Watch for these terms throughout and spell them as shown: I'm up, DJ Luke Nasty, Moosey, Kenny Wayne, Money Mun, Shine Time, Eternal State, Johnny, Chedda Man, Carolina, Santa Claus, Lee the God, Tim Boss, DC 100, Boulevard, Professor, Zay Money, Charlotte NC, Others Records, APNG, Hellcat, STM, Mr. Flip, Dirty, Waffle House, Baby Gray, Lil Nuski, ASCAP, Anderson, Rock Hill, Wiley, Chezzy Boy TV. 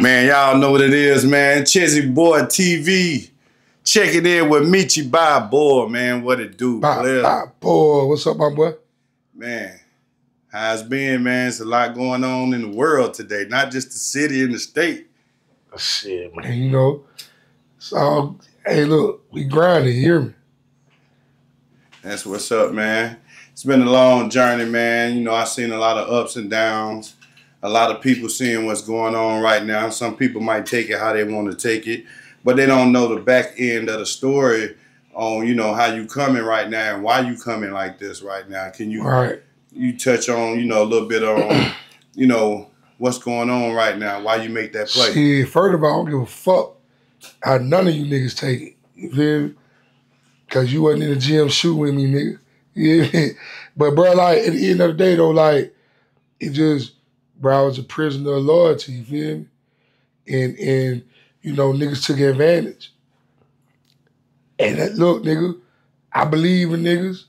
Man, y'all know what it is, man. Chezzy Boy TV. Checking in with Meechie Bow Boa, man. What it do, Bow Boa. What's up, my boy? Man, how's it been, man? It's a lot going on in the world today, not just the city and the state. Oh, shit, man. You know, it's all, hey, look, we grinding, you hear me? That's what's up, man. It's been a long journey, man. You know, I've seen a lot of ups and downs. A lot of people seeing what's going on right now. Some people might take it how they want to take it, but they don't know the back end of the story on, you know, how you coming right now and why you coming like this right now. Can you you touch on, you know, a little bit on, you know, what's going on right now, why you make that play? See, first of all, I don't give a fuck how none of you niggas take it. You feel me? Because you wasn't in the gym shooting with me, nigga. You hear me? But, bro, like, at the end of the day, though, like, it just, bro, I was a prisoner of loyalty, you feel me? And you know, niggas took advantage. And that, look, nigga, I believe in niggas,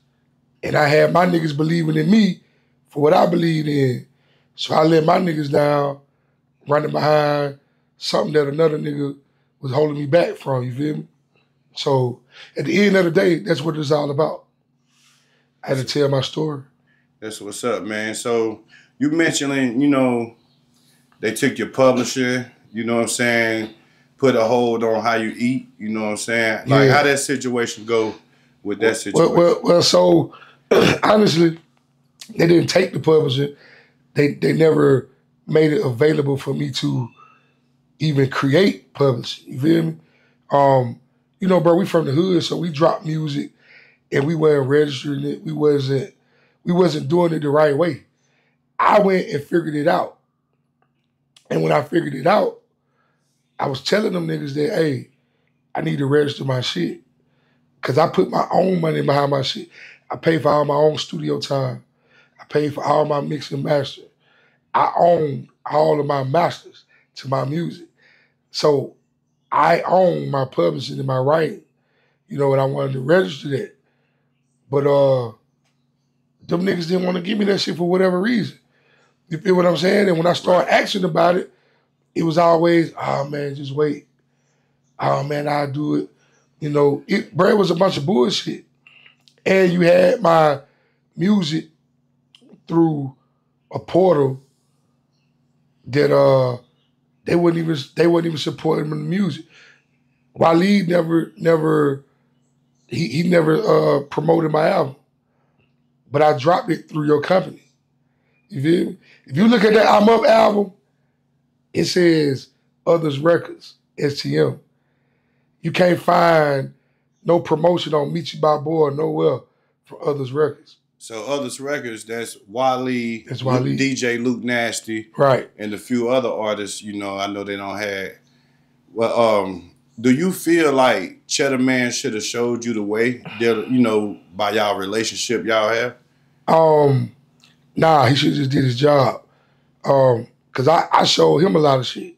and I had my niggas believing in me for what I believed in. So I let my niggas down, running behind something that another nigga was holding me back from, you feel me? So at the end of the day, that's what it's all about. I had to tell my story. That's what's up, man. So you mentioning, you know, they took your publisher, you know what I'm saying, put a hold on how you eat, you know what I'm saying? Like, yeah. How that situation go with that situation? Well, so, honestly, they didn't take the publisher. They never made it available for me to even create publishing, you feel me? You know, bro, we from the hood, so we dropped music and we weren't registering it. We wasn't doing it the right way. I went and figured it out. And when I figured it out, I was telling them niggas that, hey, I need to register my shit. Cause I put my own money behind my shit. I paid for all my own studio time. I paid for all my mix and master. I own all of my masters to my music. So I own my publishing and my writing. You know, and I wanted to register that. But them niggas didn't want to give me that shit for whatever reason. You feel what I'm saying? And when I started asking about it, it was always, oh, man, just wait. Oh, man, I'll do it. You know, bro, it was a bunch of bullshit. And you had my music through a portal that they wouldn't even support him in the music. Wiley never promoted my album. But I dropped it through your company. You feel me? If you look at that I'm Up album, it says Others Records, STM. You can't find no promotion on Meechie Bow Boa nowhere for Others Records. So Others Records, that's Wiley, DJ Luke Nasty, right, and a few other artists. You know, I know they don't have. Well, do you feel like Chedda Man should have showed you the way? You know, by y'all relationship y'all have. Nah, he should have just did his job. Cause I showed him a lot of shit.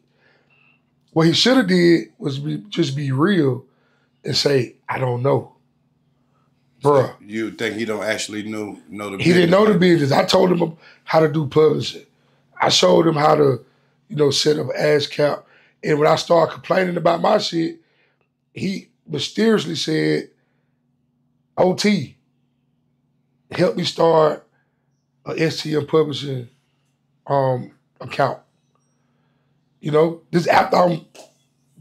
What he should have did was just be real and say, I don't know. Bruh. You think he don't actually know the business? He didn't know the business. I told him how to do publishing. I showed him how to, you know, set up ASCAP. And when I started complaining about my shit, he mysteriously said, OT, help me start a STM publishing account. You know, this after I'm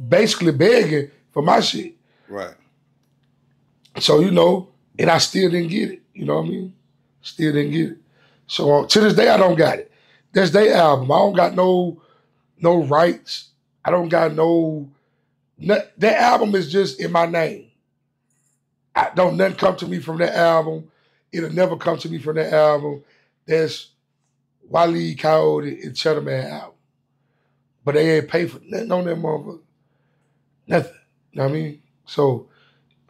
basically begging for my shit. Right. So, you know, and I still didn't get it. You know what I mean? Still didn't get it. So to this day, I don't got it. That's their album. I don't got no rights. I don't got that album is just in my name. Nothing come to me from that album. It'll never come to me from that album. That's Wiley, Coyote, and Chedda Man album. But they ain't pay for nothing on that motherfucker. Nothing. You know what I mean? So,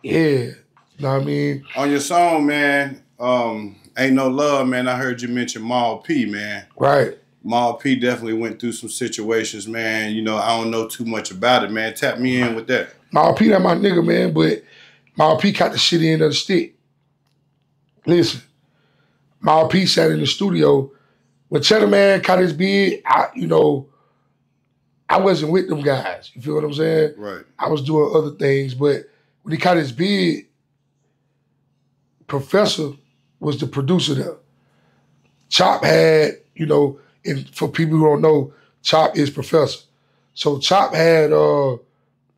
yeah. You know what I mean? On your song, man, Ain't No Love, man, I heard you mention Mal P, man. Right. Mal P definitely went through some situations, man. You know, I don't know too much about it, man. Tap me in with that. Mal P, that my nigga, man, but Mal P got the shit end of the stick. Listen, Mal P sat in the studio. When Chedda Man caught his beard, I, you know, I wasn't with them guys. You feel what I'm saying? Right. I was doing other things, but when he caught his bid, Professor was the producer there. Chop had, you know, and for people who don't know, Chop is Professor. So Chop had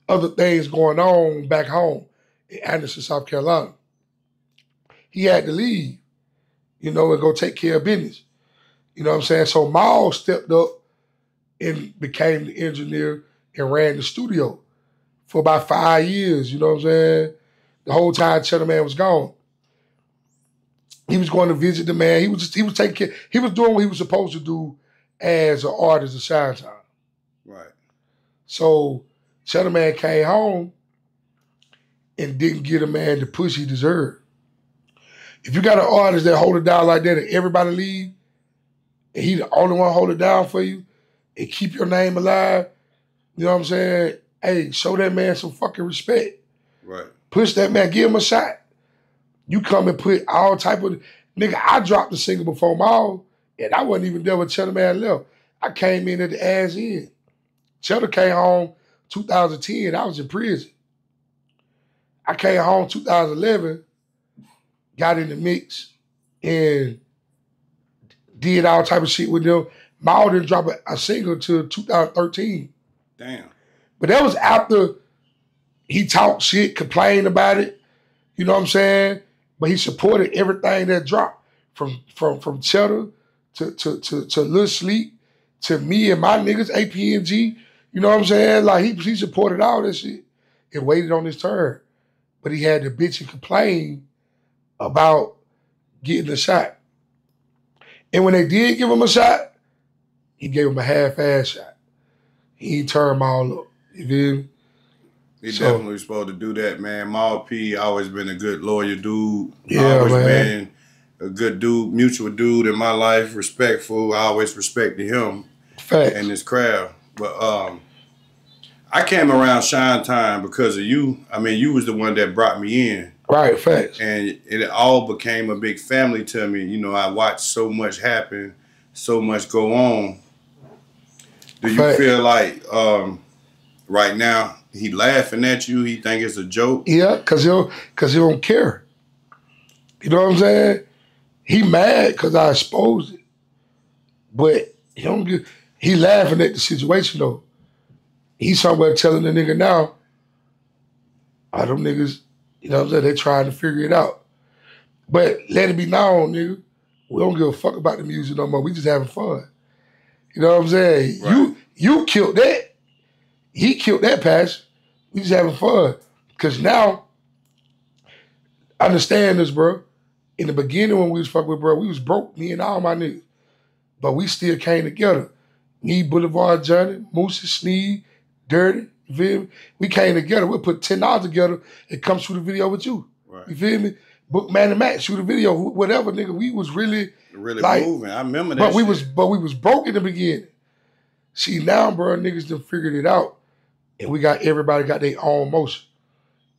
other things going on back home in Anderson, South Carolina. He had to leave, you know, and go take care of business. You know what I'm saying? So Mal stepped up and became the engineer and ran the studio for about 5 years, you know what I'm saying? The whole time Chedda Man was gone. He was going to visit the man. He was taking care. He was doing what he was supposed to do as an artist of Shine Time. Right. So Chedda Man came home and didn't get a man the push he deserved. If you got an artist that hold it down like that and everybody leave, and he the only one hold it down for you, and keep your name alive, you know what I'm saying? Hey, show that man some fucking respect. Right. Push that man, give him a shot. You come and put all type of... Nigga, I dropped the single before Mal, and I wasn't even there when Chedda Man left. I came in at the ass end. Chedda came home 2010. I was in prison. I came home 2011, got in the mix, and did all type of shit with them. Mal didn't drop a single till 2013. Damn. But that was after he talked shit, complained about it. You know what I'm saying? But he supported everything that dropped. From Chedda to Lil Sleep to me and my niggas, APNG. You know what I'm saying? Like he supported all that shit and waited on his turn. But he had to bitch and complain about getting a shot. And when they did give him a shot, he gave him a half-ass shot. He turned Mal up. You feel me? He definitely supposed to do that, man. Mal P always been a good lawyer dude. Yeah, always man. Been a good dude, mutual dude in my life, respectful. I always respected him. Facts. And his crowd. But I came around Shine Time because of you. I mean, you was the one that brought me in. Right, facts. And it all became a big family to me. You know, I watched so much happen, so much go on. Do you feel like right now he laughing at you? He think it's a joke? Yeah, cause he don't care. You know what I'm saying? He mad cause I exposed it, but he don't get. He laughing at the situation though. He somewhere telling the nigga now, "All them niggas, you know what I'm saying? They trying to figure it out." But let it be known, nigga, we don't give a fuck about the music no more. We just having fun. You know what I'm saying? Right. You killed that. He killed that passion. We just having fun. Because now, understand this, bro. In the beginning when we was fucking with, bro, we was broke, me and all my niggas. But we still came together. Me, Boulevard, Johnny, Moosey, Sneed, Dirty, you feel me? We came together. We'll put $10 together and come shoot a video with you. Right. You feel me? Book Man and Matt, shoot a video, whatever, nigga. We was really like, moving. I remember that. But we was broke in the beginning. See, now, bro, niggas done figured it out. And we got everybody got their own motion.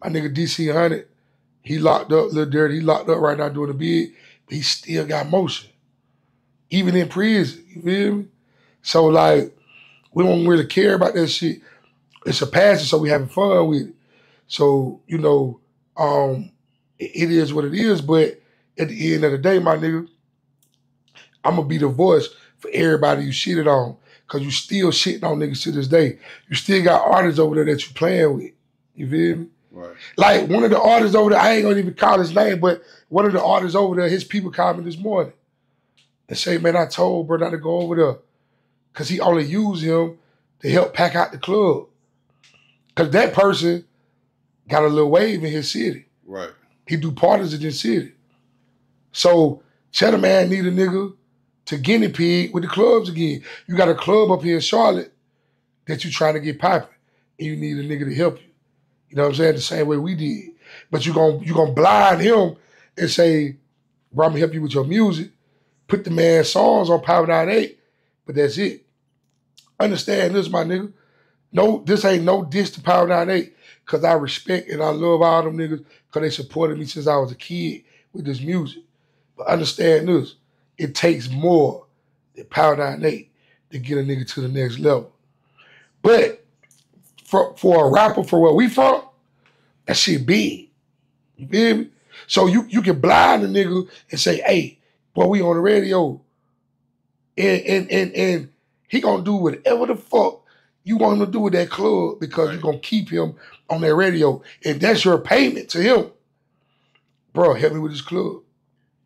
My nigga DC 100, he locked up, Lil Dirty, he locked up right now doing the bid, but he still got motion. Even in prison, you feel me? So like, we don't really care about that shit. It's a passion, so we having fun with it. So, you know, it is what it is, but at the end of the day, my nigga, I'm going to be the voice for everybody you shitted on because you still shitting on niggas to this day. You still got artists over there that you playing with. You feel me? Right. Like, one of the artists over there, I ain't going to even call his name, but one of the artists over there, his people called me this morning and say, man, I told bro not to go over there because he only used him to help pack out the club because that person got a little wave in his city. Right. He do parties in this city. So Chedda Man need a nigga to guinea pig with the clubs again. You got a club up here in Charlotte that you trying to get popping, and you need a nigga to help you. You know what I'm saying? The same way we did. But you gonna blind him and say, bro, I'm gonna help you with your music. Put the man's songs on Power 98, but that's it. Understand this, my nigga. No, this ain't no diss to Power 98, because I respect and I love all them niggas because they supported me since I was a kid with this music. But understand this, it takes more than Power 98 to get a nigga to the next level. But for a rapper, for where we from, that shit big. You feel me? So you can blind a nigga and say, hey, boy, we on the radio. And he gonna do whatever the fuck you want him to do with that club because you're gonna keep him on that radio. If that's your payment to him, bro, help me with this club.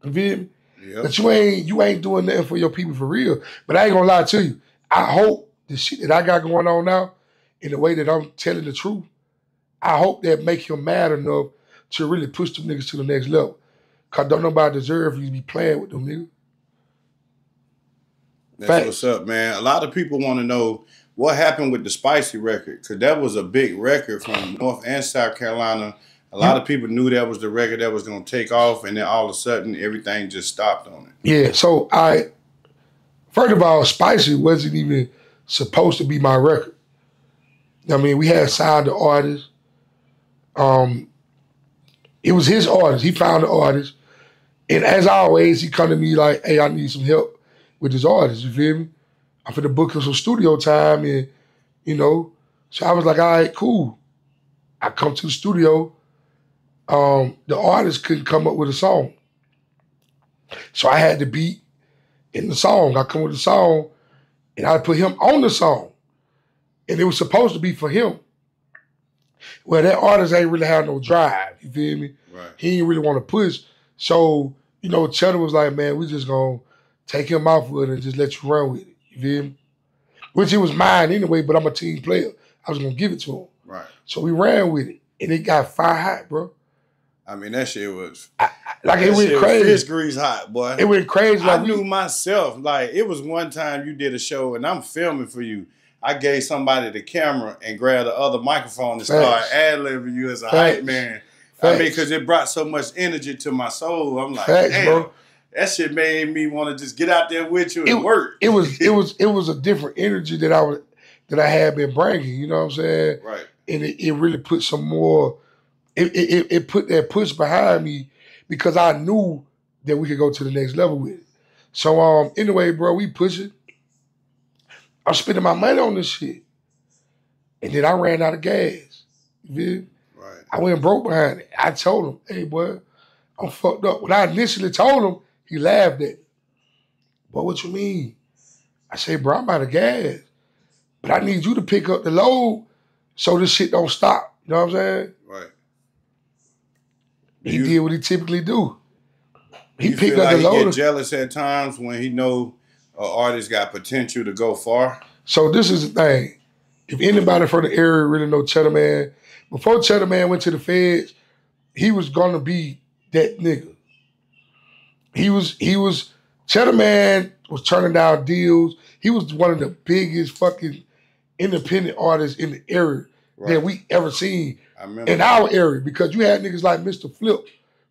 You feel me? Yep. But you ain't doing nothing for your people for real. But I ain't gonna lie to you. I hope the shit that I got going on now, in the way that I'm telling the truth, I hope that make him mad enough to really push them niggas to the next level. Cause don't nobody deserve you to be playing with them niggas. That's Fact. What's up, man. A lot of people want to know what happened with the Spicy record, because that was a big record from North and South Carolina. A lot of people knew that was the record that was going to take off, and then all of a sudden, everything just stopped on it. Yeah, so first of all, Spicy wasn't even supposed to be my record. I mean, we had signed the artist. It was his artist. He found the artist. And as always, he come to me like, hey, I need some help with this artist, you feel me? I'm finna book him some studio time, and, you know, so I was like, all right, cool. I come to the studio. The artist couldn't come up with a song. So I had the beat in the song. I come with the song and I put him on the song. And it was supposed to be for him. Well, that artist ain't really had no drive, you feel me? Right. He didn't really want to push. So, you know, Chedda was like, man, we just gonna take him off with it and just let you run with it, you feel me? Which it was mine anyway, but I'm a team player. I was gonna give it to him. Right. So we ran with it and it got fire hot, bro. I mean, that shit was... it went crazy. Fish grease hot, boy. It went crazy. Like I knew myself. Like, it was one time you did a show and I'm filming for you. I gave somebody the camera and grabbed the other microphone and started ad-libbing you as a hype man. Facts. I mean, because it brought so much energy to my soul. I'm like, damn, bro. That shit made me want to just get out there with you and work. It was a different energy that I had been bringing, you know what I'm saying? Right. And it really put some more... It put that push behind me because I knew that we could go to the next level with it. So anyway, bro, we push it. I'm spending my money on this shit. And then I ran out of gas. You feel? Right. I went broke behind it. I told him, hey, boy, I'm fucked up. When I initially told him, he laughed at me. But what you mean? I said, bro, I'm out of gas. But I need you to pick up the load so this shit don't stop. You know what I'm saying? Right. He did what he typically do. He picked up the load. You get jealous at times when he know an artist got potential to go far? So this is the thing. If anybody from the area really know Chedda Man, before Chedda Man went to the feds, he was going to be that nigga. Chedda Man was turning down deals. He was one of the biggest fucking independent artists in the area that we ever seen. I remember in our area, because you had niggas like Mr. Flip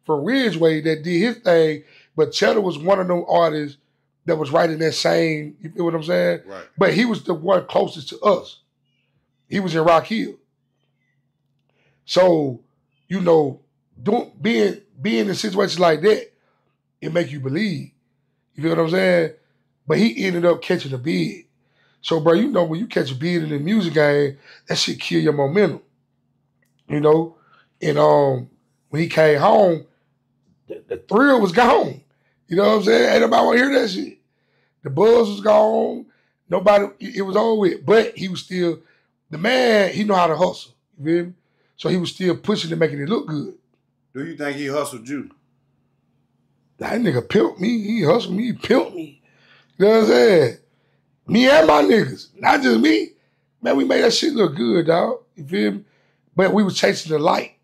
from Ridgeway that did his thing, but Chedda was one of them artists that was right in that same, you feel what I'm saying? Right. But he was the one closest to us. He was in Rock Hill. So, you know, being in situations like that, it make you believe. You feel what I'm saying? But he ended up catching a bid. So, bro, you know, when you catch a bid in the music game, that shit kill your momentum. You know, and when he came home, the thrill was gone. You know what I'm saying? Ain't nobody want to hear that shit. The buzz was gone. Nobody, it was over with. But he was still, the man, he know how to hustle. You feel me? So he was still pushing and making it look good. Do you think he hustled you? That nigga pimped me. He hustled me. He pimped me. You know what I'm saying? Me and my niggas. Not just me. Man, we made that shit look good, dog. You feel me? But we were chasing the light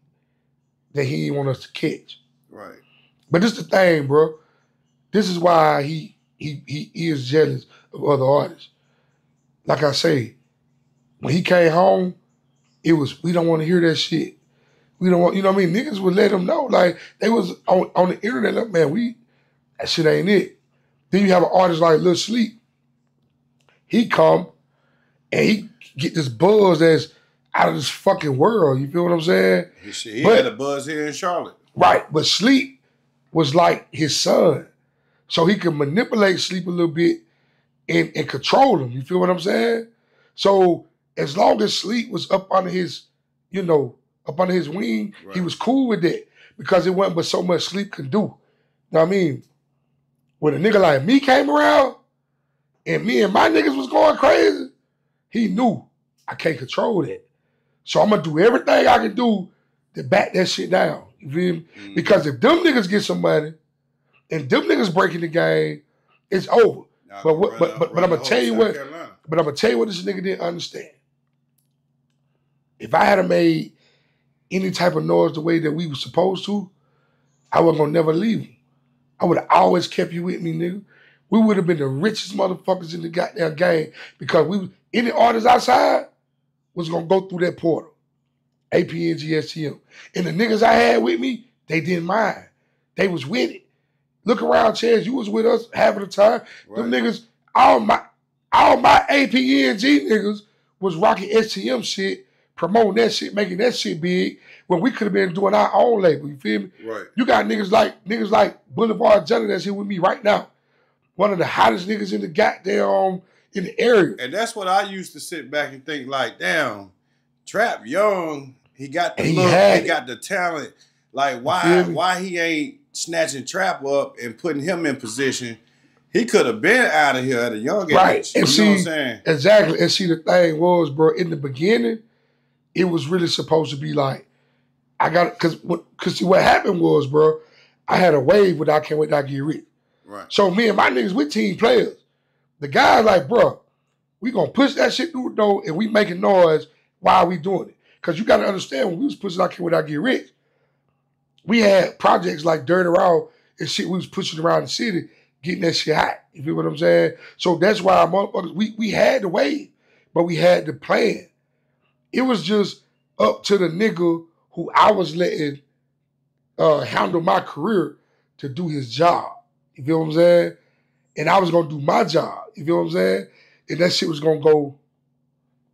that he didn't want us to catch. Right. But this is the thing, bro. This is why he is jealous of other artists. Like I say, when he came home, it was, we don't want to hear that shit. We don't want, you know what I mean? Niggas would let him know. Like, they was on the internet, like, man, that shit ain't it. Then you have an artist like Lil Sleep. He come and he get this buzz that's out of this fucking world. You feel what I'm saying? He had a buzz here in Charlotte. Right. But Sleep was like his son. So he could manipulate Sleep a little bit and control him. You feel what I'm saying? So as long as Sleep was up under his, you know, up under his wing, right, he was cool with that because it wasn't but so much Sleep could do. You know what I mean? When a nigga like me came around and me and my niggas was going crazy, he knew I can't control that. So I'm going to do everything I can do to back that shit down. You feel me? Mm. Because if them niggas get some money and them niggas breaking the game, it's over. Now, but I'm going to tell you what, but I'm going to tell you what this nigga didn't understand. If I had made any type of noise the way that we were supposed to, I wasn't going to never leave him. I would have always kept you with me, nigga. We would have been the richest motherfuckers in the goddamn game because we, any artist outside was going to go through that portal. APNG, STM. And the niggas I had with me, they didn't mind. They was with it. Look around, Chaz, you was with us half of the time. Right. Them niggas, all my APNG niggas was rocking STM shit, promoting that shit, making that shit big, when we could have been doing our own label, you feel me? Right. You got niggas like Boulevard, Johnny that's here with me right now. One of the hottest niggas in the goddamn, in the area. And that's what I used to sit back and think like, damn, Trap young, he got the look, he got the talent. Like why he ain't snatching Trap up and putting him in position? He could have been out of here at a young age. Right. And you know what I'm saying? Exactly. And see, the thing was, bro, in the beginning, it was really supposed to be like, I got, cause see what happened was, bro, I had a wave with I Can't Wait Not Get Rich. Right. So me and my niggas, we team players. The guy's like, bro, we gonna push that shit through the door and we making noise. Why are we doing it? Because you got to understand, when we was pushing I Can't Wait Not Get Rich, we had projects like Dirty and shit we was pushing around the city, getting that shit hot. You feel what I'm saying? So that's why motherfuckers, we had the wave, but we had the plan. It was just up to the nigga who I was letting handle my career to do his job. You feel what I'm saying? And I was going to do my job. You feel what I'm saying? And that shit was going to go,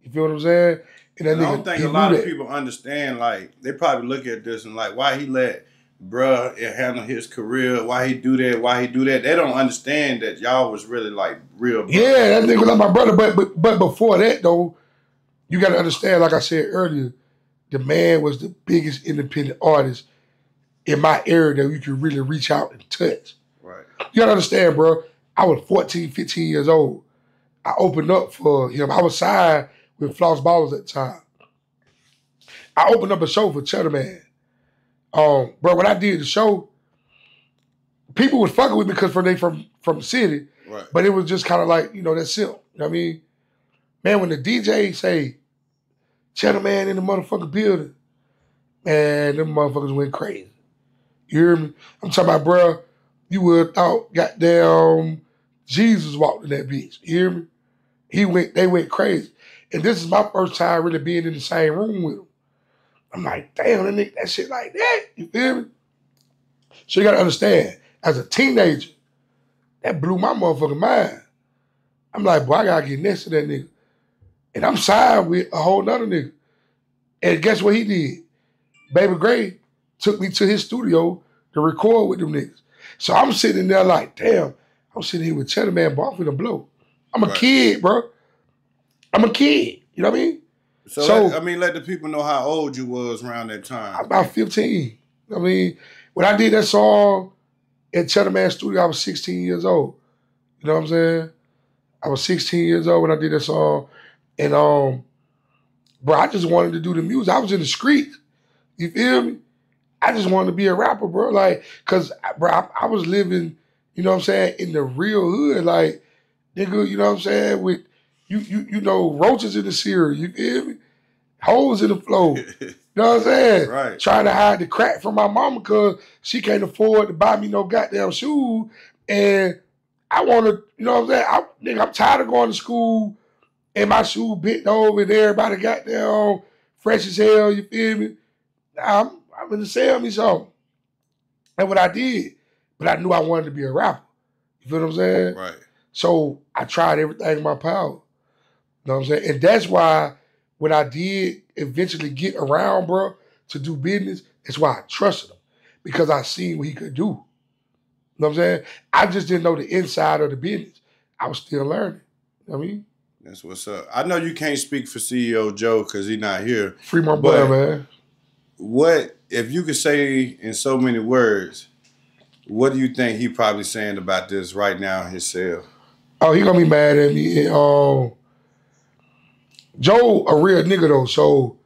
you feel what I'm saying? And I don't think a lot of people understand, like, they probably look at this and like, why he let bruh handle his career, why he do that, why he do that. They don't understand that y'all was really like real brothers. Yeah, that nigga was like my brother. But before that, though, you got to understand, like I said earlier, the man was the biggest independent artist in my area that you could really reach out and touch. Right. You got to understand, bro, I was 14, 15 years old. I opened up for him. I was signed with Floss Ballers at the time. I opened up a show for Chedda Man. Bro, when I did the show, people was fucking with me because they from the city, right, but it was just kind of like, you know, that's him. You know what I mean? Man, when the DJ say, Chedda Man in the motherfucking building, man, them motherfuckers went crazy. You hear me? I'm talking about, bro, you would have thought goddamn Jesus walked in that bitch. You hear me? They went crazy. And this is my first time really being in the same room with him. I'm like, damn, that nigga, that shit like that. You feel me? So you got to understand, as a teenager, that blew my motherfucking mind. I'm like, boy, I got to get next to that nigga. And I'm signed with a whole nother nigga. And guess what he did? Baby Gray took me to his studio to record with them niggas. So I'm sitting there like, damn, I'm sitting here with Chedda Man, boy, I'm finna blow. I'm a kid, bro. I'm a kid, you know what I mean? So let the people know how old you was around that time. I was about 15. I mean, when I did that song at Chedda Man Studio, I was 16 years old. You know what I'm saying? I was 16 years old when I did that song. And, bro, I just wanted to do the music. I was in the streets. You feel me? I just wanted to be a rapper, bro. Like, because, bro, I was living, you know what I'm saying, in the real hood. Like, nigga, you know what I'm saying, with, you know, roaches in the cereal, you feel me? Holes in the flow. You know what I'm saying? Right. Trying to hide the crack from my mama because she can't afford to buy me no goddamn shoes. And I want to, you know what I'm saying? I'm tired of going to school and my shoe bent over and everybody goddamn fresh as hell, you feel me? I'm going to sell me something. That's what I did. But I knew I wanted to be a rapper. You feel what I'm saying? Right. So I tried everything in my power. You know what I'm saying? And that's why when I did eventually get around, bro, to do business, that's why I trusted him, because I seen what he could do. You know what I'm saying? I just didn't know the inside of the business. I was still learning. You know what I mean? That's what's up. I know you can't speak for CEO Joe because he's not here. Free my boy, man. What, if you could say in so many words, what do you think he probably saying about this right now himself? Oh, he gonna be mad at me. Joe a real nigga though, so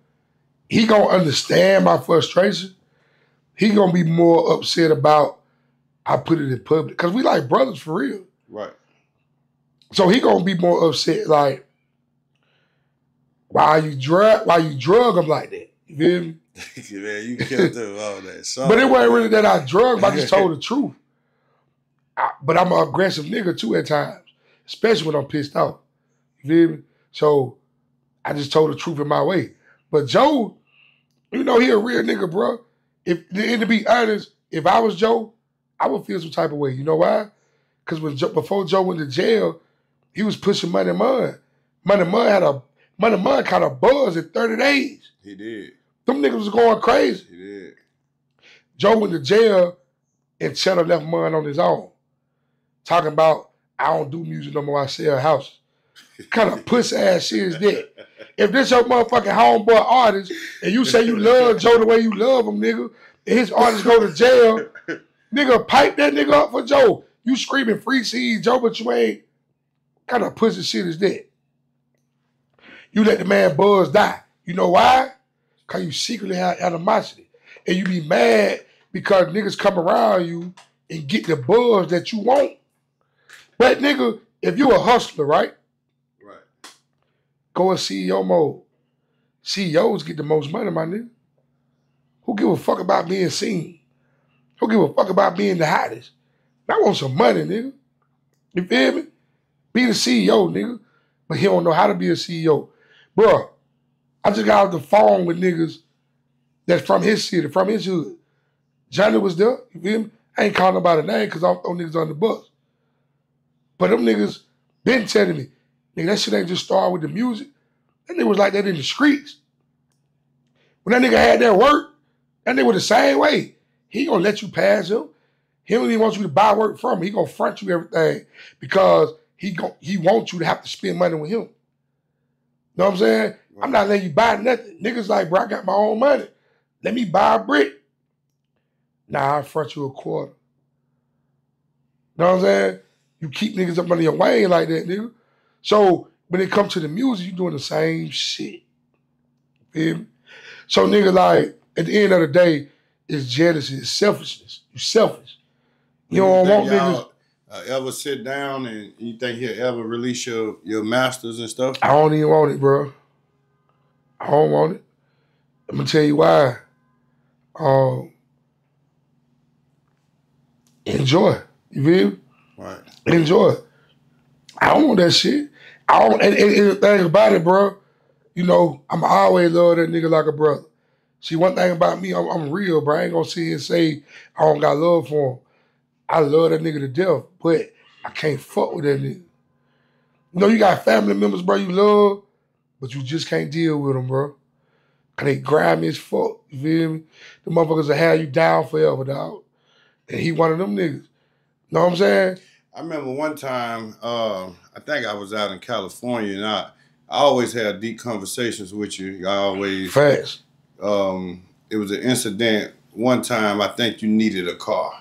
he gonna understand my frustration. He gonna be more upset about I put it in public because we like brothers for real. Right. So he gonna be more upset like, why you drug him like that? You feel me? Man, you kept doing all that. Sorry, but it wasn't really that I drugged him. I just told the truth. But I'm an aggressive nigga too at times, especially when I'm pissed off. You feel me? So I just told the truth in my way. But Joe, you know he a real nigga, bro. And to be honest, if I was Joe, I would feel some type of way. You know why? Because before Joe went to jail, he was pushing Money Mun. Money Mun caught a buzz in 30 days. He did. Them niggas was going crazy. He did. Joe went to jail and Chedda left Mun on his own. Talking about, I don't do music no more, I sell houses. Kind of puss ass shit is that? If this your motherfucking homeboy artist and you say you love Joe the way you love him, nigga, and his artist go to jail, nigga, pipe that nigga up for Joe. You screaming free CD Joe, but you ain't. Kind of pussy shit is that? You let the man buzz die. You know why? Because you secretly have animosity. And you be mad because niggas come around you and get the buzz that you want. But nigga, if you a hustler, right? Go in CEO mode. CEOs get the most money, my nigga. Who give a fuck about being seen? Who give a fuck about being the hottest? I want some money, nigga. You feel me? Be the CEO, nigga. But he don't know how to be a CEO. Bro, I just got off the phone with niggas that's from his city, from his hood. Johnny was there, you feel me? I ain't calling nobody name because I don't throw niggas on the bus. But them niggas been telling me, nigga, that shit ain't just start with the music. That nigga was like that in the streets. When that nigga had that work, that nigga was the same way. He gonna let you pass him. He don't even want you to buy work from him. He gonna front you everything because he wants you to have to spend money with him. Know what I'm saying? Right. I'm not letting you buy nothing. Niggas like, bro, I got my own money. Let me buy a brick. Nah, I front you a quarter. Know what I'm saying? You keep niggas up under your wing like that, nigga. So when it comes to the music, you doing the same shit. Feel me? So nigga, like, at the end of the day, it's jealousy, it's selfishness. You selfish. You don't want niggas. Ever sit down and you think he'll ever release your masters and stuff? I don't even want it, bro. I don't want it. I'm gonna tell you why. Enjoy. You feel me? Right. Enjoy. I don't want that shit. I don't, and the thing about it, bro, you know, I'm always love that nigga like a brother. See, one thing about me, I'm real, bro. I ain't gonna sit here and say I don't got love for him. I love that nigga to death, but I can't fuck with that nigga. You know, you got family members, bro, you love, but you just can't deal with them, bro. Cause they grimy as fuck, you feel me? The motherfuckers will have you down forever, dog. And he one of them niggas. Know what I'm saying? I remember one time, I think I was out in California, and I always had deep conversations with you. I always... Facts. It was an incident. One time, I think you needed a car,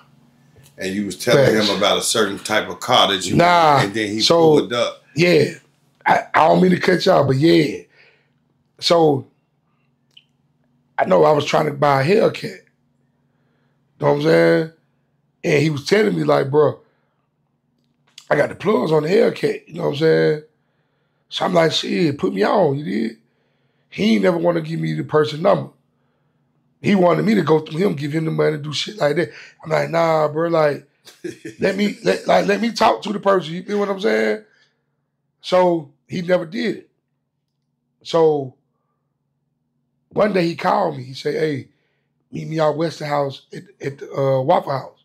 and you was telling Facts. Him about a certain type of car that you... Nah. And then he pulled up. Yeah. I don't mean to cut y'all, but yeah. So, I know I was trying to buy a Hellcat. You know what I'm saying? And he was telling me, like, bro, I got the plugs on the Hellcat, you know what I'm saying? So I'm like, shit, put me on, you did? He ain't never want to give me the person number. He wanted me to go through him, give him the money, do shit like that. I'm like, nah, bro, like, let me talk to the person, you feel what I'm saying? So he never did it. So one day he called me, he said, hey, meet me out Westinghouse at the Waffle House.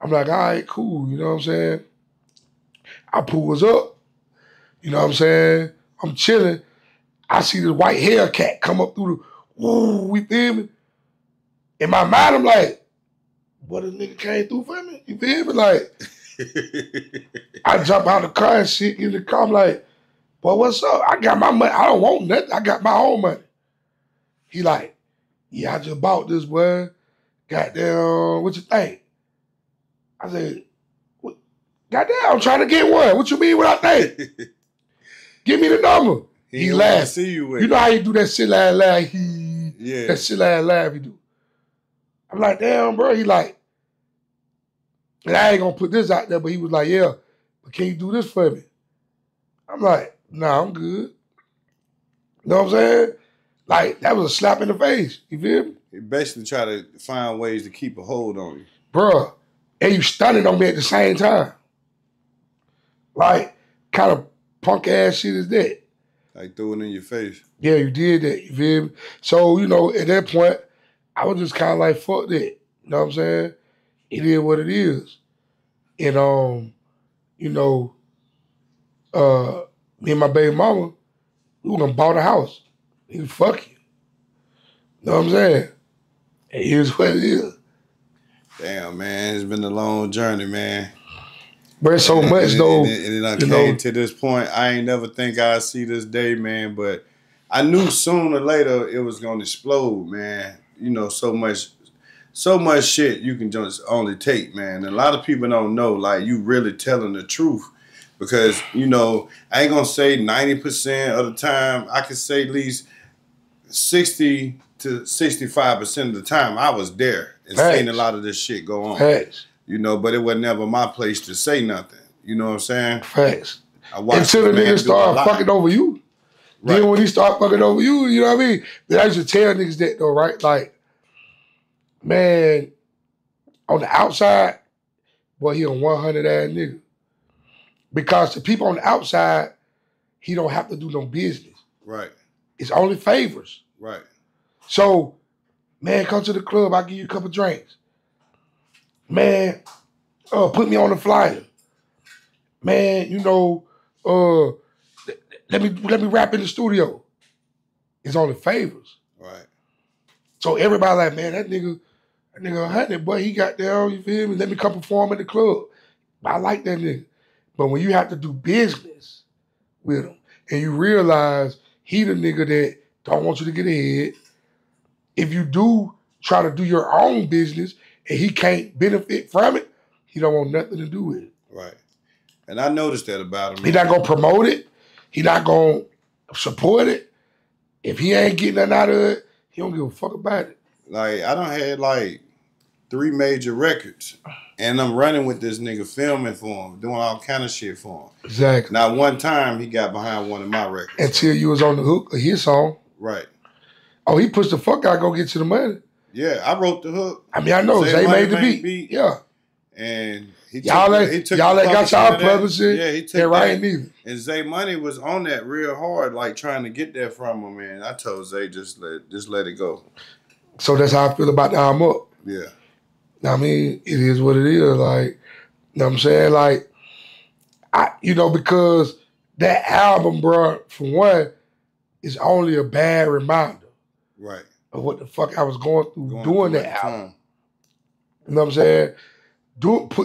I'm like, all right, cool, you know what I'm saying? I pulls up, you know what I'm saying? I'm chilling. I see this white Hellcat come up through the, ooh, you feel me? In my mind, I'm like, what a nigga came through for me? You feel me? Like, I jump out of the car and shit, get in the car, I'm like, boy, what's up? I got my money. I don't want nothing. I got my own money. He like, yeah, I just bought this, boy. Goddamn, what you think? I said, what? Goddamn, I'm trying to get one. What you mean what I think? Give me the number. He laughed. You know how he do that shit like laugh? That shit like laugh he do. I'm like, damn, bro. He like, and I ain't gonna put this out there, but he was like, yeah, but can you do this for me? I'm like, nah, I'm good. You know what I'm saying? Like, that was a slap in the face. You feel me? He basically tried to find ways to keep a hold on you. Bruh, and you stunning on me at the same time. Like, kind of punk-ass shit is that. Like, threw it in your face. Yeah, you did that. You feel me? So, you know, at that point, I was just kind of like, fuck that. You know what I'm saying? It is what it is. And, you know, me and my baby mama, we were gonna buy the house. He was fuck you. Know what I'm saying? And here's what it is. Damn, man, it's been a long journey, man. But so much though. And then I came to this point. I ain't never think I'd see this day, man. But I knew sooner or later it was gonna explode, man. You know, so much shit you can just only take, man. And a lot of people don't know, like, you really telling the truth. Because, you know, I ain't going to say 90% of the time. I could say at least 60 to 65% of the time I was there and seeing a lot of this shit go on. Facts. You know, but it was never my place to say nothing. You know what I'm saying? Facts. Until the niggas start fucking over you. Right. Then when he start fucking over you, you know what I mean? But I used to tell niggas that though, right? Like, man, on the outside, boy, he a 100-ass nigga. Because the people on the outside, he don't have to do no business. Right. It's only favors. Right. So, man, come to the club. I'll give you a couple drinks. Man, put me on the flyer. Man, you know, let me rap in the studio. It's only favors. Right. So everybody like, man, that nigga 100, boy, he got down, you feel me? Let me come perform in the club. I like that nigga. But when you have to do business with him and you realize he the nigga that don't want you to get ahead, if you do try to do your own business and he can't benefit from it, he don't want nothing to do with it. Right. And I noticed that about him. He not going to promote it. He not going to support it. If he ain't getting nothing out of it, he don't give a fuck about it. Like, I done had, like, 3 major records, and I'm running with this nigga filming for him, doing all kind of shit for him. Exactly. Not one time he got behind one of my records. Until you was on the hook of his song. Right. Oh, he pushed the fuck out, go get you the money. Yeah, I wrote the hook. I mean, I know, Zay made the beat. Yeah. And he took y'all that got y'all publishing. Yeah, he took right neither. And Zay Money was on that real hard, like trying to get that from him, man. I told Zay, just let it go. So that's how I feel about the I'm Up. Yeah. I mean, it is what it is. Like, you know what I'm saying? Like, you know, because that album, bro, for one, is only a bad reminder. Right. Of what the fuck I was going through doing that album. You know what I'm saying?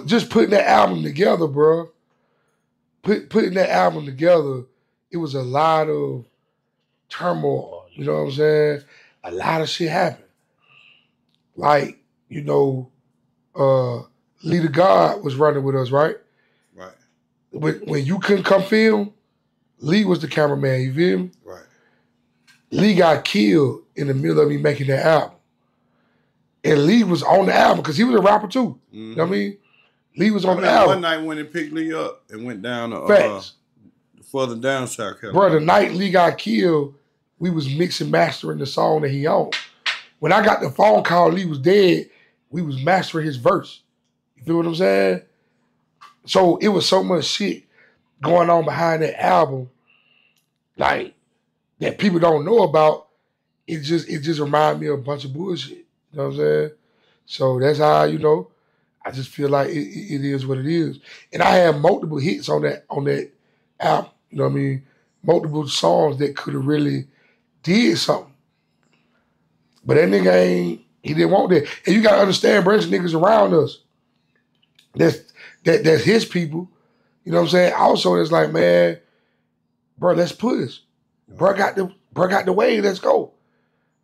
Just putting that album together, bro. Putting that album together, it was a lot of turmoil. You know what I'm saying? A lot of shit happened. Like, you know, Lee the God was running with us, right? Right. When you couldn't come film, Lee was the cameraman, you feel me? Right. Lee got killed in the middle of me making that album. And Lee was on the album, because he was a rapper too. Mm-hmm. You know what I mean? Lee was on the album. One night when they picked Lee up and went down to further down South Carolina. Bro, the night Lee got killed, we was mixing, mastering the song that he owned. When I got the phone call, Lee was dead. We was mastering his verse. You feel what I'm saying? So it was so much shit going on behind that album, like, that people don't know about. It just reminded me of a bunch of bullshit. You know what I'm saying? So that's how, you know, I just feel like it is what it is. And I had multiple hits on that album. You know what I mean? Multiple songs that could have really did something. But that nigga he didn't want that. And you gotta understand, bro, there's niggas around us. That's his people. You know what I'm saying? Also, it's like, man, bro, let's push. Bro got the way, let's go.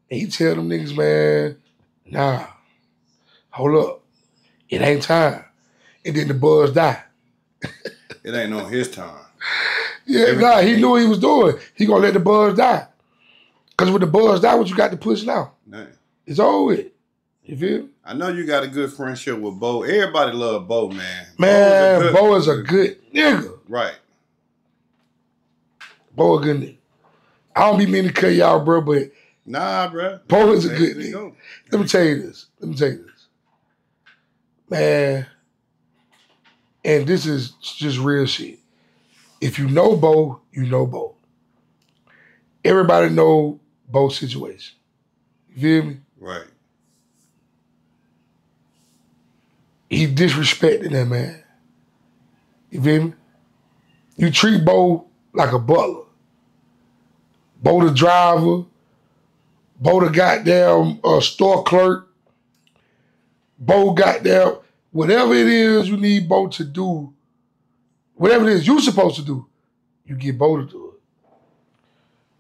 And he tell them niggas, man, nah, hold up. It ain't time. And then the buzz die. It ain't on his time. Yeah, he knew what he was doing. He gonna let the buzz die. Cause when the buzz die, what you got to push now? Nothing. It's over with. You feel? I know you got a good friendship with Bo. Everybody love Bo, man. Man, Bo is a good nigga. Right. Bo a good nigga. I don't be meaning to cut y'all, bro, but nah, bro. Bo is a good nigga. Let me tell you this. Man, and this is just real shit. If you know Bo, you know Bo. Everybody know Bo's situation. You feel me? Right. He disrespected that man. You feel me? You treat Bo like a butler. Bo the driver. Bo the goddamn store clerk. Bo goddamn, whatever it is you need Bo to do, whatever it is you supposed to do, you get Bo to do it.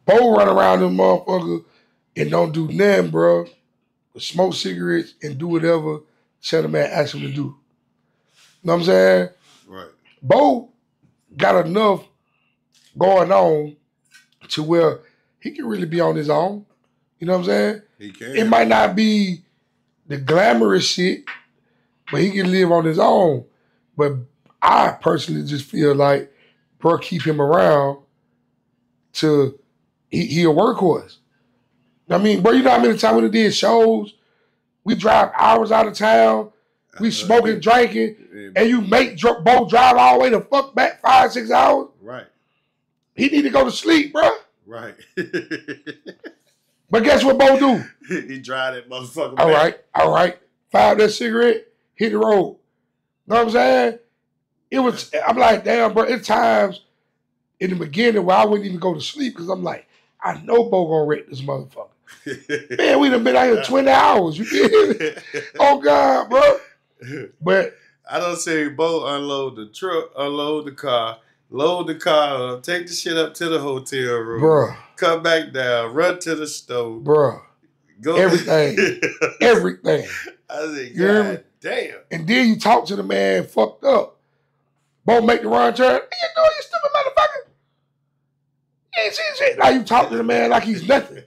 Bo run around them motherfucker and don't do nothing, bro. But smoke cigarettes and do whatever Chedda Man asked him to do. You know what I'm saying? Right. Bo got enough going on to where he can really be on his own. You know what I'm saying? He can. It might not be the glamorous shit, but he can live on his own. But I personally just feel like, bro, keep him around to he a workhorse. I mean, bro, you know how many times we did shows, we drive hours out of town, we smoking, drinking, and you make Bo drive all the way the fuck back 5 or 6 hours? Right. He need to go to sleep, bro. Right. But guess what Bo do? He drive that motherfucker back. All right. Fire that cigarette, hit the road. Know what I'm saying? It was, I'm like, damn, bro, at times in the beginning where I wouldn't even go to sleep because I'm like, I know Bo gonna wreck this motherfucker. Man, we done been out here 20 hours. You feel me? Oh, God, bro. But I don't say Bo unload the truck, unload the car, load the car up, take the shit up to the hotel room, bro. Come back down, run to the store. Bro, go everything. Everything. I said, God damn. And then you talk to the man fucked up. Bo make the wrong turn. What you doing, you stupid motherfucker? You ain't seen shit. Now you talking to the man like he's nothing.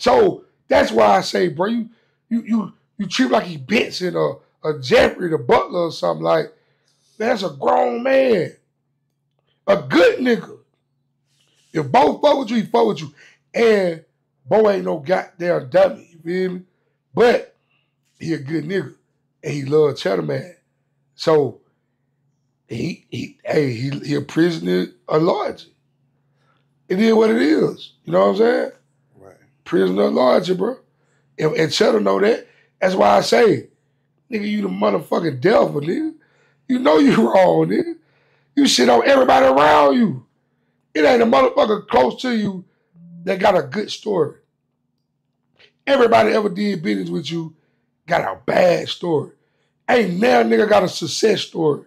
So that's why I say, bro, you treat him like he Benson or a Jeffrey the butler or something like that. That's a grown man. A good nigga. If Bo fuck with you, he fuck with you. And Bo ain't no goddamn dummy, you feel me? But he a good nigga. And he love Chedda Man. So He a prisoner of loyalty. It is what it is. You know what I'm saying? Right. Prisoner of loyalty, bro. And Chedda know that. That's why I say, nigga, you the motherfucking devil, nigga. You know you wrong, nigga. You shit on everybody around you. It ain't a motherfucker close to you that got a good story. Everybody ever did business with you got a bad story. Ain't now nigga got a success story.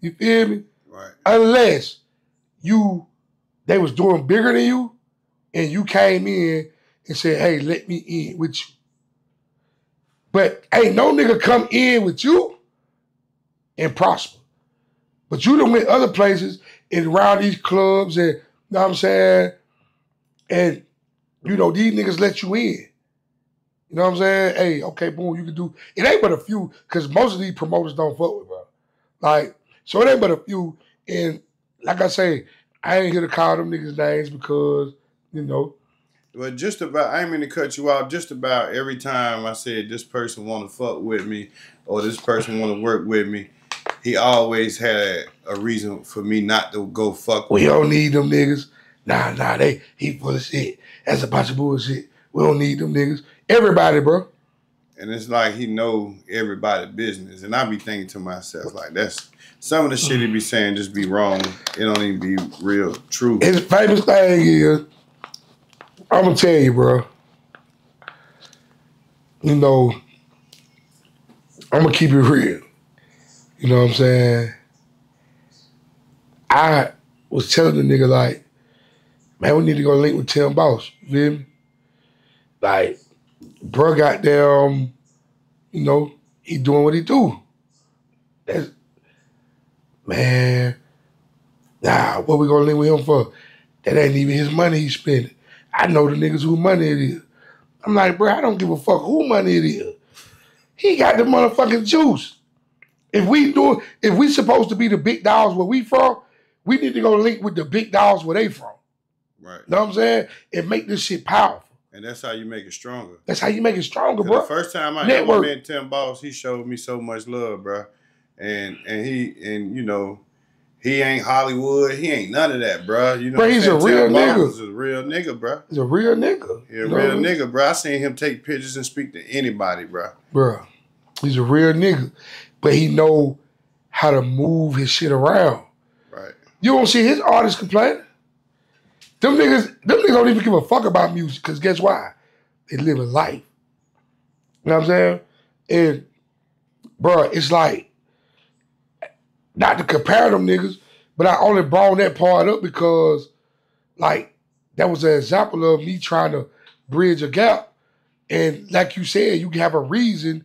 You feel me? Right. Unless they was doing bigger than you and you came in and said, hey, let me in with you. But ain't no nigga come in with you and prosper. But you done went other places and around these clubs and, you know what I'm saying? And, you know, these niggas let you in. You know what I'm saying? Hey, okay, boom, you can do. It ain't but a few, because most of these promoters don't fuck with, bro. Like, so it ain't but a few, and like I say, I ain't here to call them niggas names because, you know. Well, just about, I ain't mean to cut you out, just about every time I said this person want to fuck with me or this person want to work with me, he always had a reason for me not to go fuck with him. We don't need them niggas. Nah, he full of shit. That's a bunch of bullshit. We don't need them niggas. Everybody, bro. And it's like he know everybody's business. And I be thinking to myself, like, that's some of the shit he be saying just be wrong. It don't even be real true. His famous thing is, I'm going to tell you, bro. You know, I'm going to keep it real. You know what I'm saying? I was telling the nigga, like, man, we need to go link with Tim Boss. You feel me? Like, bro got there, you know, he doing what he do. That's, man, nah, what we gonna link with him for? That ain't even his money he's spending. I know the niggas whose money it is. I'm like, bro, I don't give a fuck who money it is. He got the motherfucking juice. If we supposed to be the big dogs where we from, we need to go link with the big dogs where they from. Right. Know what I'm saying? And make this shit powerful. And that's how you make it stronger. That's how you make it stronger, bro. The first time I ever met Tim Boss, he showed me so much love, bro. And you know, he ain't Hollywood. He ain't none of that, bro. You know, bro, he's a real nigga. He's a real nigga, bro. He's a real nigga. He's a real nigga, bro. I seen him take pictures and speak to anybody, bro. Bro, he's a real nigga, but he know how to move his shit around. Right. You don't see his artists complain. Them niggas don't even give a fuck about music, because guess why? They live a life. You know what I'm saying? And, bro, it's like, not to compare them niggas, but I only brought that part up because, like, that was an example of me trying to bridge a gap. And like you said, you have a reason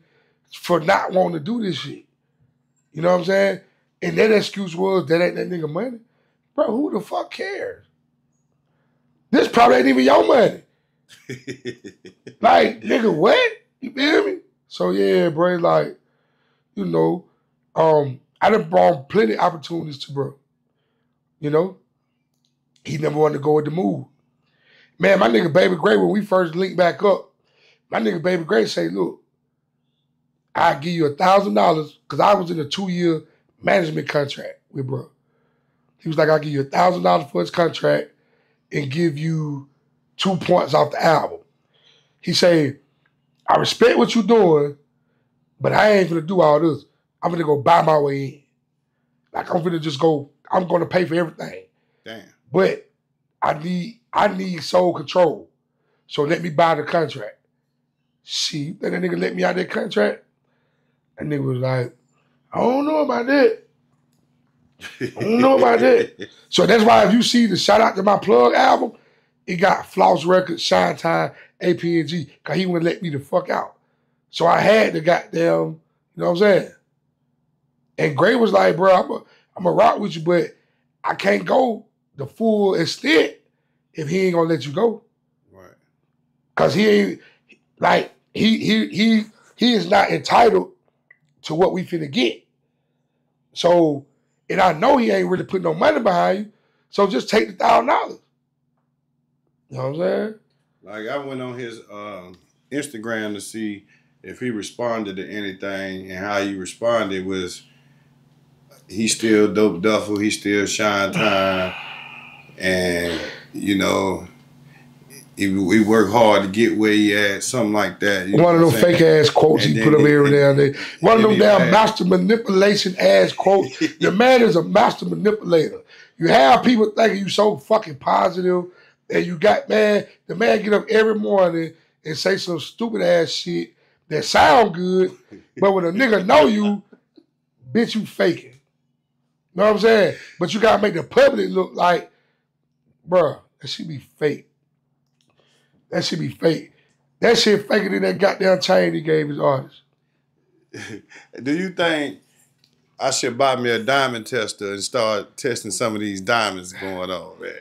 for not wanting to do this shit. You know what I'm saying? And that excuse was, that ain't that nigga money. Bro, who the fuck cares? This probably ain't even your money. Like, nigga, what? You feel me? So, yeah, bro, like, you know, I done brought plenty of opportunities to bro. You know? He never wanted to go with the move. Man, my nigga Baby Gray, when we first linked back up, my nigga Baby Gray say, look, I'll give you $1,000, because I was in a 2-year management contract with bro. He was like, I'll give you $1,000 for his contract and give you 2 points off the album. He say, I respect what you doing, but I ain't gonna do all this. I'm gonna go buy my way in. Like, I'm gonna just go, I'm gonna pay for everything. Damn. But I need sole control. So let me buy the contract. See, then that nigga let me out that contract. That nigga was like, I don't know about that. I don't know about that. So that's why if you see the Shout Out to My Plug album, it got Floss Records, Shine Time, APNG, because he wouldn't let me the fuck out. So I had the goddamn, you know what I'm saying? And Gray was like, bro, I'm a rock with you, but I can't go the full extent if he ain't gonna let you go. Right. Because he ain't, like, he is not entitled to what we finna get. So, and I know he ain't really putting no money behind you, so just take the $1,000. You know what I'm saying? Like, I went on his Instagram to see if he responded to anything, and how he responded was, he's still Dope Duffel, he's still Shine Time, and, you know, we work hard to get where he at, something like that. One of them fake-ass quotes he put up every damn day. One of them damn master manipulation-ass quotes. The man is a master manipulator. You have people thinking you so fucking positive, and you got, man, the man get up every morning and say some stupid-ass shit that sound good, but when a nigga know you, bitch, you faking. You know what I'm saying? But you got to make the public look like, bruh, that shit be fake. That shit be fake. That shit faker than that goddamn chain he gave his artist. Do you think I should buy me a diamond tester and start testing some of these diamonds going on, man?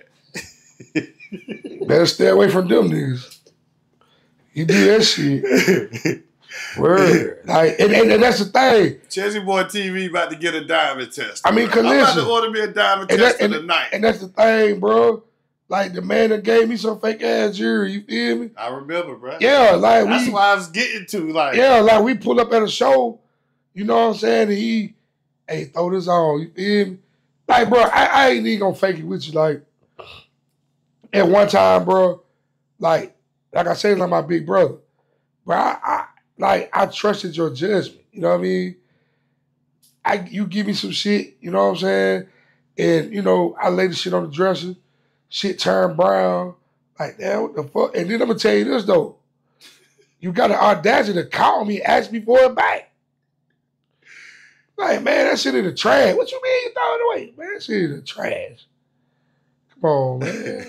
Better stay away from them niggas. You do that shit. Word. Like, and that's the thing. Chezzy Boy TV about to get a diamond tester. I mean, 'cause listen, I'm about to order me a diamond tester tonight. And that's the thing, bro. Like, the man that gave me some fake-ass jewelry, you feel me? I remember, bro. Yeah, like, that's why I was getting to, like. Yeah, like, we pulled up at a show, you know what I'm saying, and he, hey, throw this on, you feel me? Like, bro, I ain't even gonna fake it with you, like. At one time, bro, like I said, like my big brother, bro, I trusted your judgment, you know what I mean? You give me some shit, you know what I'm saying? And, you know, I lay the shit on the dresser. Shit turned brown, like, damn, what the fuck? And then I'm gonna tell you this, though. You got an audacity to call me, ask me for it back. Like, man, that shit in the trash. What you mean you throw it away? Man, that shit in the trash. Come on, man.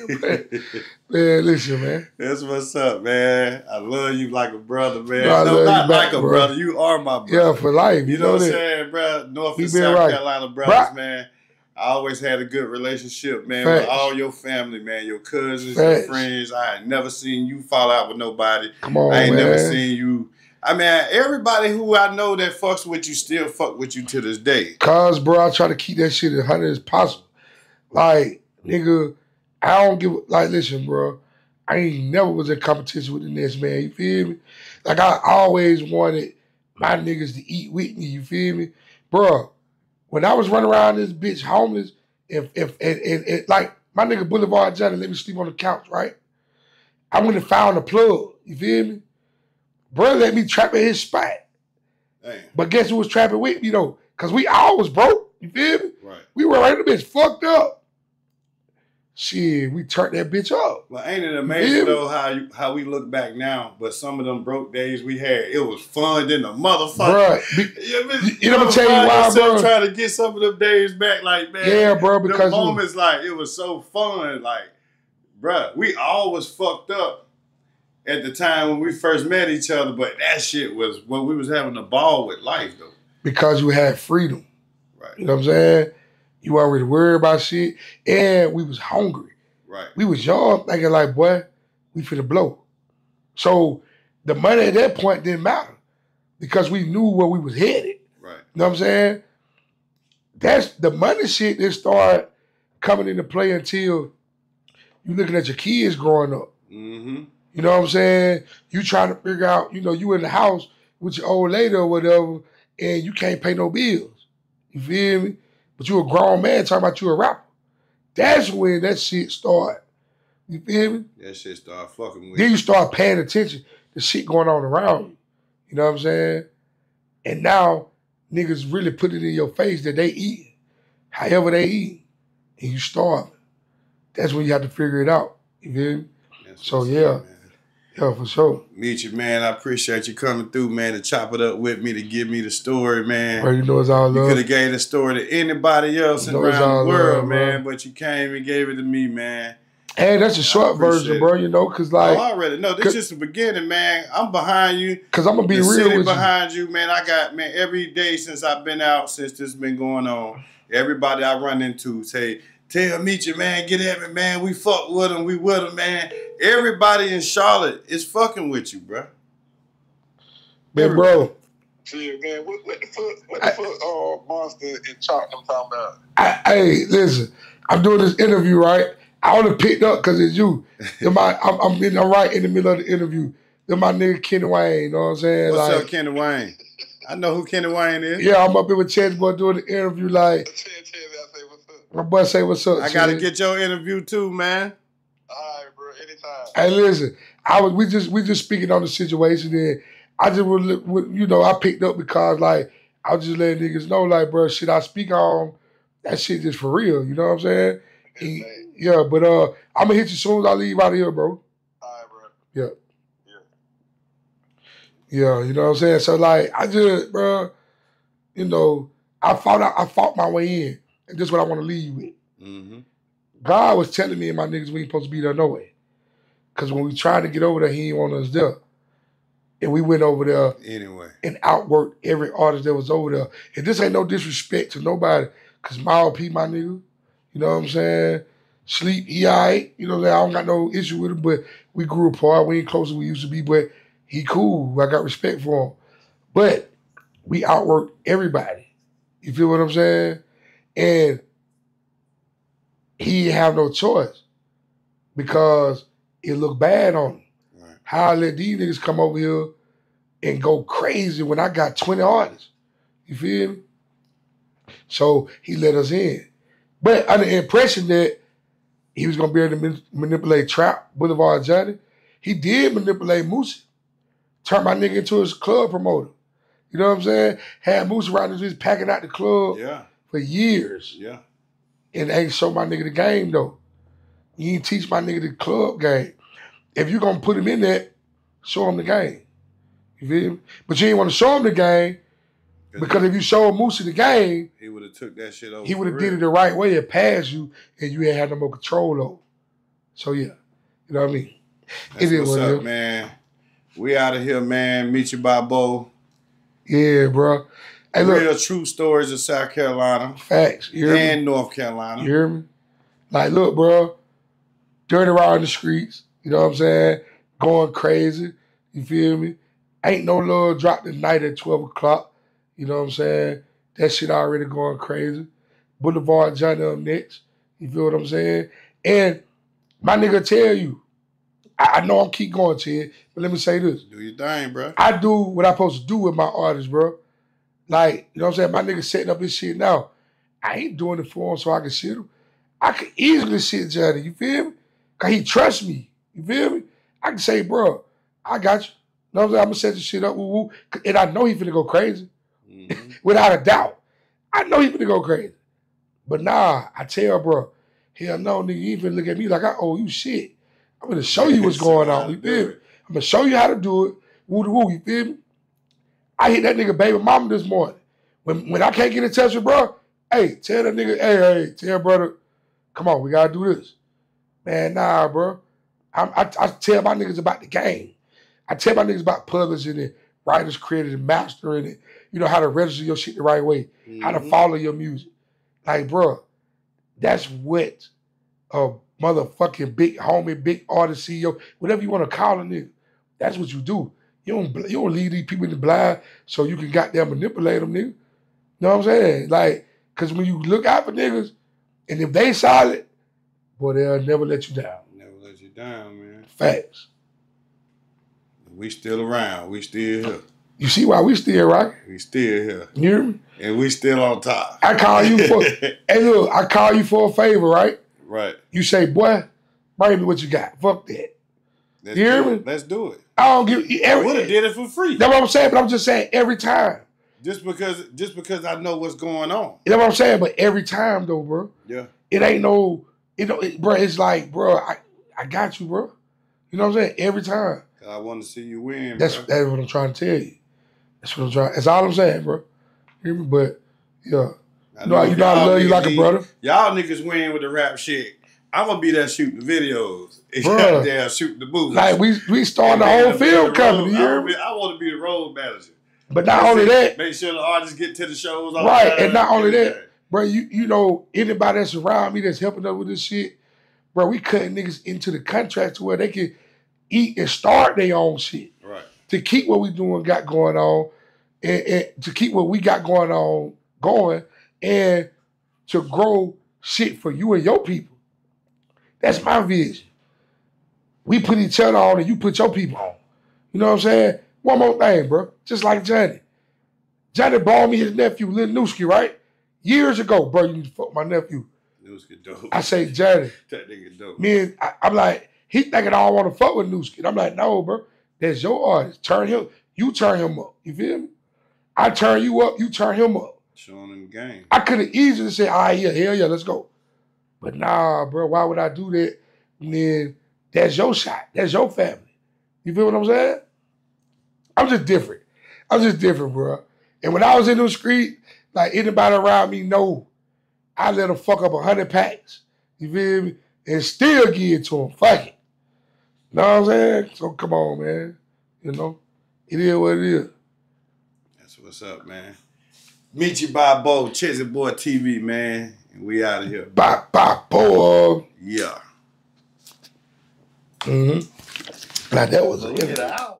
Man, listen, man. That's what's up, man. I love you like a brother, man. No, not like a brother. You are my brother. Yeah, for life. You know what I'm saying, bro? North and South Carolina brothers, man. I always had a good relationship, man, with all your family, man, your cousins, your friends. I ain't never seen you fall out with nobody. Come on, man. I ain't never seen you. I mean, everybody who I know that fucks with you still fuck with you to this day. Cause, bro, I try to keep that shit as 100 as possible. Like, nigga, I don't give a... Like, listen, bro, I ain't never was in competition with the next man, you feel me? Like, I always wanted my niggas to eat with me, you feel me? Bro, when I was running around this bitch homeless, like, my nigga Boulevard Johnny let me sleep on the couch, right? I went and found a plug, you feel me? Bro let me trap in his spot. Damn. But guess who was trapping with me, though? Because we all was broke, you feel me? Right. We were right in the bitch fucked up. Shit, we turned that bitch up. Well, ain't it amazing, though, how we look back now, but some of them broke days we had, it was fun than the motherfucker. You know what I'm telling you why, bro? Trying to get some of them days back, like, man. Yeah, bro, because... The moments, like, it was so fun. Like, bro, we all was fucked up at the time when we first met each other, but that shit was when we was having a ball with life, though. Because you had freedom. Right. You know what I'm saying? You already worried about shit, and we was hungry. Right. We was young, thinking like, boy, we finna blow. So the money at that point didn't matter because we knew where we was headed. Right. You know what I'm saying? That's the money shit that started coming into play until you looking at your kids growing up. Mm-hmm. You know what I'm saying? You trying to figure out, you know, you in the house with your old lady or whatever, and you can't pay no bills. You feel me? But you a grown man talking about you a rapper. That's when that shit started. You feel me? That shit started fucking with you. Then you start paying attention to shit going on around you. You know what I'm saying? And now niggas really put it in your face that they eat, however they eat, and you starving. That's when you have to figure it out. You feel me? That's so yeah. Yeah, for sure. Meechie, man, I appreciate you coming through, man, to chop it up with me, to give me the story, man. Bro, you know it's all love. You could have gave the story to anybody else around the world, man, but you came and gave it to me, man. Hey, that's a short version, bro, you know, because like... Oh, I already know. This is just the beginning, man. I'm behind you. Because I'm going to be real with you. The city behind you, man. I got, man, every day since I've been out, since this has been going on, everybody I run into say... Tell Meechie, man, get at me, man. We fuck with him. We with him, man. Everybody in Charlotte is fucking with you, bro. Man, bro. Yeah, man. What the fuck Monster and Chop I'm talking about? Hey, listen. I'm doing this interview, right? I only picked up because it's you. I'm right in the middle of the interview. Then my nigga Kenny Wayne, you know what I'm saying? What's like, up, Kenny Wayne? I know who Kenny Wayne is. Yeah, I'm up here with Chezzy Boy doing the interview like... My boy say what's up. I gotta get your interview too, man. All right, bro. Anytime. Hey, listen. We just speaking on the situation, and I just I picked up because like I was just letting niggas know like, bro, shit I speak on that shit just for real. You know what I'm saying? And, yeah, but I'm gonna hit you soon as I leave out of here, bro. All right, bro. Yeah. Yeah. You know what I'm saying? So like I just, bro, you know, I fought my way in. And this is what I want to leave you with. Mm-hmm. God was telling me and my niggas we ain't supposed to be there no way. Because when we tried to get over there, he didn't want us there. And we went over there anyway and outworked every artist that was over there. And this ain't no disrespect to nobody. Because Mal P, my nigga, you know what I'm saying? Sleep, he all right. You know what I'm saying? I don't got no issue with him, but we grew apart. We ain't close as we used to be, but he cool. I got respect for him. But we outworked everybody. You feel what I'm saying? And he didn't have no choice because it looked bad on him. Right. How I let these niggas come over here and go crazy when I got 20 artists. You feel me? So he let us in. But under the impression that he was going to be able to manipulate Trap, Boulevard Johnny, he did manipulate Moosey. Turned my nigga into his club promoter. You know what I'm saying? Had Moosey around his just packing out the club. Yeah. For years. Yeah. And ain't show my nigga the game, though. You ain't teach my nigga the club game. If you gonna put him in that, show him the game. You feel me? But you ain't want to show him the game Because if you showed Moosey the game, he would have took that shit over. He would have did it the right way and passed you, and you ain't had no more control over. So yeah, you know what I mean. That's what's up, man. We out of here, man. Meechie Bow Boa. Yeah, bro. Hey, real true stories of South Carolina. Facts. And North Carolina. You hear me? Like, look, bro. Dirty around the streets. You know what I'm saying? Going crazy. You feel me? Ain't no love drop tonight at 12 o'clock. You know what I'm saying? That shit already going crazy. Boulevard, Johnny up next. You feel what I'm saying? And my nigga tell you, I know I'm keep going, Ted, but let me say this. Do your thing, bro. I do what I'm supposed to do with my artists, bro. Like, you know what I'm saying? My nigga setting up his shit now. I ain't doing it for him so I can shit him. I can easily shit Johnny, you feel me? Because he trusts me, you feel me? I can say, bro, I got you. You know what I'm saying? I'm going to set this shit up, woo-woo. And I know he finna go crazy. Mm-hmm. Without a doubt. I know he finna go crazy. But nah, I tell bro, hell no, nigga, you even look at me like I owe you shit. I'm gonna show you what's going on, you feel me? I'm gonna show you how to do it, woo-to-woo, you feel me? I hit that nigga baby mama this morning. When I can't get in touch with bro, hey, tell that nigga, hey, tell brother, come on, we gotta do this. Man, nah, bro. I tell my niggas about the game. I tell my niggas about publishing it, writers, credit, and mastering it. You know, how to register your shit the right way, how to follow your music. Like, bro, that's what a motherfucking big homie, big artist, CEO, whatever you want to call a nigga. That's what you do. You don't leave these people in the blind so you can goddamn manipulate them, nigga. You know what I'm saying? Like, because when you look out for niggas, and if they solid, boy, they'll never let you down. Never let you down, man. Facts. We still around. We still here. You see why we still, right? We still here. You hear me? And we still on top. I call you for, hey, look, I call you for a favor, right? Right. You say, boy, bring me what you got. Fuck that. Let's you hear me? Let's do it. I don't give you everything. I would have did it for free. That's what I'm saying, but I'm just saying every time. Just because I know what's going on. You know what I'm saying? But every time though, bro. Yeah. It ain't no, you know, bro, it's like, bro, I got you, bro. You know what I'm saying? Every time. I want to see you win, that's what I'm trying to tell you. That's what I'm trying. That's all I'm saying, bro. You hear me? But yeah. You know I love you like a brother. Y'all niggas win with the rap shit. I'm gonna be there shooting the videos. Bruh. Down shooting the booth. Like we starting the whole film company. I want to be the road manager. But not only that, make sure the artists get to the shows. Right, and not only that, bro. You know anybody that's around me that's helping us with this shit, bro. We cutting niggas into the contract to where they can eat and start their own shit. Right. To keep what we doing got going on, and to keep what we got going on going. And to grow shit for you and your people. That's my vision. We put each other on and you put your people on. You know what I'm saying? One more thing, bro. Just like Johnny. Johnny bought me his nephew, Lil Nuski, right? Years ago, bro, you fuck my nephew. Nuski dope. I say, Johnny. That nigga dope. I'm like, he thinking I don't want to fuck with Nuski. And I'm like, no, bro. That's your artist. Turn him. You turn him up. You feel me? I turn you up. You turn him up. Showing him game. I could have easily said, all right, yeah, hell yeah, let's go. But nah, bro, why would I do that? And then that's your shot. That's your family. You feel what I'm saying? I'm just different. I'm just different, bro. And when I was in the street, like anybody around me know, I let them fuck up 100 packs. You feel me? And still give it to them. Fuck it. You know what I'm saying? So come on, man. You know, it is what it is. That's what's up, man. Meechie Bow Boa, Chezzy Boy TV, man. And we out of here. Bow Boa. Yeah. Mm-hmm. Now that was a...